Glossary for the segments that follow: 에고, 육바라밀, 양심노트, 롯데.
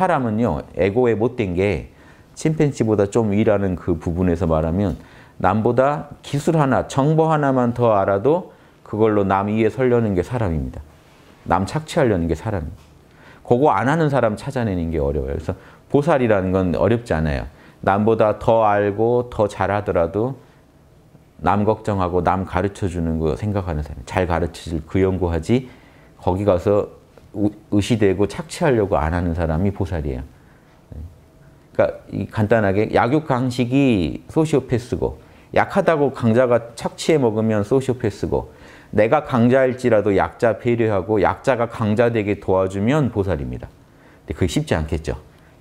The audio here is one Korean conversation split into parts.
사람은요, 에고에 못된 게 침팬지보다 좀 위라는 그 부분에서 말하면 남보다 기술 하나, 정보 하나만 더 알아도 그걸로 남 위에 서려는 게 사람입니다. 남 착취하려는 게 사람입니다. 그거 안 하는 사람 찾아내는 게 어려워요. 그래서 보살이라는 건 어렵지 않아요. 남보다 더 알고 더 잘하더라도 남 걱정하고 남 가르쳐주는 거 생각하는 사람, 잘 가르쳐줄 그 연구하지 거기 가서 의시되고 착취하려고 안 하는 사람이 보살이에요. 그러니까 간단하게 약육강식이 소시오패스고 약하다고 강자가 착취해 먹으면 소시오패스고 내가 강자일지라도 약자 배려하고 약자가 강자되게 도와주면 보살입니다. 근데 그게 쉽지 않겠죠.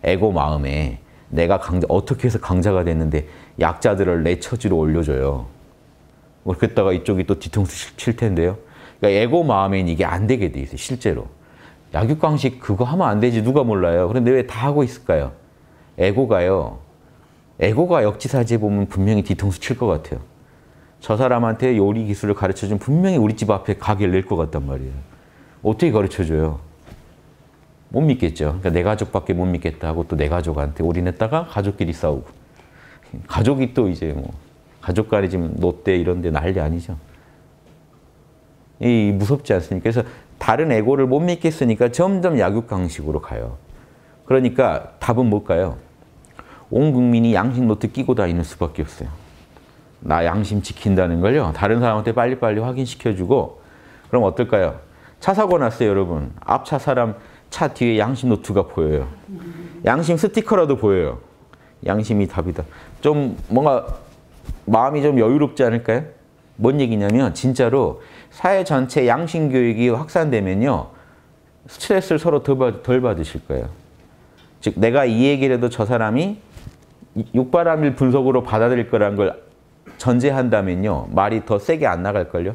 에고 마음에 내가 강자, 어떻게 해서 강자가 됐는데 약자들을 내 처지로 올려줘요. 그랬다가 이쪽이 또 뒤통수 칠 텐데요. 그러니까 에고 마음엔 이게 안 되게 돼 있어요, 실제로. 약육강식 그거 하면 안 되지 누가 몰라요. 그런데 왜 다 하고 있을까요? 에고가 역지사지해 보면 분명히 뒤통수 칠 것 같아요. 저 사람한테 요리 기술을 가르쳐주면 분명히 우리 집 앞에 가게를 낼 것 같단 말이에요. 어떻게 가르쳐줘요? 못 믿겠죠. 그러니까 내 가족밖에 못 믿겠다 하고 또 내 가족한테 올인했다가 가족끼리 싸우고. 가족이 또 이제 뭐 가족 간에 지금 롯데 이런 데 난리 아니죠. 이 무섭지 않습니까? 그래서 다른 에고를 못 믿겠으니까 점점 약육강식으로 가요. 그러니까 답은 뭘까요? 온 국민이 양심 노트 끼고 다니는 수밖에 없어요. 나 양심 지킨다는 걸요. 다른 사람한테 빨리빨리 확인시켜주고 그럼 어떨까요? 차 사고 났어요, 여러분. 앞차 사람 차 뒤에 양심 노트가 보여요. 양심 스티커라도 보여요. 양심이 답이다. 좀 뭔가 마음이 좀 여유롭지 않을까요? 뭔 얘기냐면 진짜로 사회 전체 양심 교육이 확산되면요. 스트레스를 서로 덜 받으실 거예요. 즉 내가 이 얘기를 해도 저 사람이 육바라밀 분석으로 받아들일 거라는 걸 전제한다면요. 말이 더 세게 안 나갈걸요.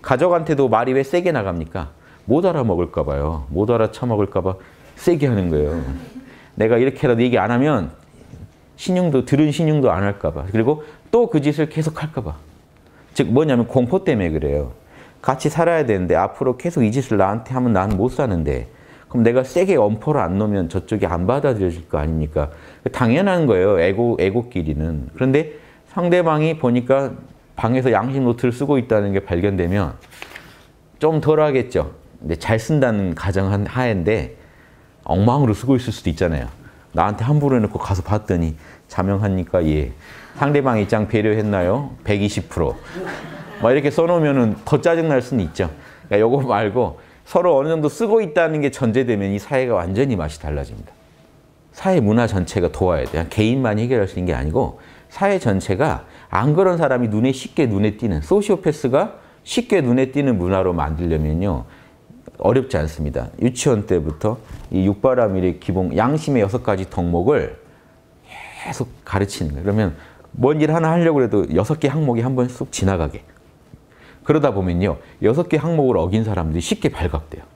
가족한테도 말이 왜 세게 나갑니까? 못 알아먹을까 봐요. 못 알아쳐먹을까 봐 세게 하는 거예요. 내가 이렇게라도 얘기 안 하면 신용도 들은 신용도 안 할까 봐. 그리고 또 그 짓을 계속 할까 봐. 즉 뭐냐면 공포 때문에 그래요. 같이 살아야 되는데 앞으로 계속 이 짓을 나한테 하면 난 못 사는데 그럼 내가 세게 엄포를 안 놓으면 저쪽이 안 받아들여질 거 아닙니까? 당연한 거예요. 에고끼리는. 그런데 상대방이 보니까 방에서 양심 노트를 쓰고 있다는 게 발견되면 좀 덜 하겠죠. 근데 잘 쓴다는 가정한 하에인데 엉망으로 쓰고 있을 수도 있잖아요. 나한테 함부로 해놓고 가서 봤더니 자명하니까 예. 상대방 입장 배려했나요? 120%. 막 이렇게 써놓으면 더 짜증날 수는 있죠. 그러니까 요거 말고 서로 어느 정도 쓰고 있다는 게 전제되면 이 사회가 완전히 맛이 달라집니다. 사회 문화 전체가 도와야 돼요. 개인만 해결할 수 있는 게 아니고 사회 전체가 안 그런 사람이 쉽게 눈에 띄는 소시오패스가 쉽게 눈에 띄는 문화로 만들려면요. 어렵지 않습니다. 유치원 때부터 이 육바라밀의 기본 양심의 6가지 덕목을 계속 가르치는 거예요. 그러면 뭔 일 하나 하려고 해도 6개 항목이 한 번 쑥 지나가게. 그러다 보면요. 6개 항목을 어긴 사람들이 쉽게 발각돼요.